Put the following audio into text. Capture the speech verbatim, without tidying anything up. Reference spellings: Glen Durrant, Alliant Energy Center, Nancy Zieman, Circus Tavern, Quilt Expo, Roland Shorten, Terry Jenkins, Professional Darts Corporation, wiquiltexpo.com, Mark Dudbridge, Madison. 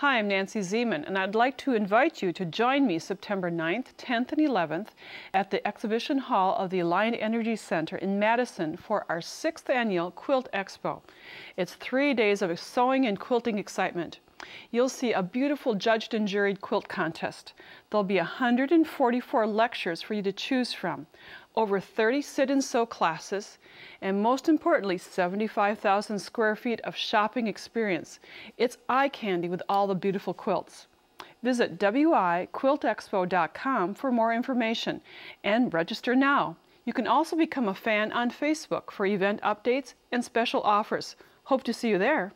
Hi, I'm Nancy Zieman, and I'd like to invite you to join me September ninth, tenth, and eleventh at the Exhibition Hall of the Alliant Energy Center in Madison for our sixth annual Quilt Expo. It's three days of sewing and quilting excitement. You'll see a beautiful judged and juried quilt contest. There'll be one hundred forty-four lectures for you to choose from, over thirty sit and sew classes, and most importantly, seventy-five thousand square feet of shopping experience. It's eye candy with all the beautiful quilts. Visit w i quilt expo dot com for more information and register now. You can also become a fan on Facebook for event updates and special offers. Hope to see you there.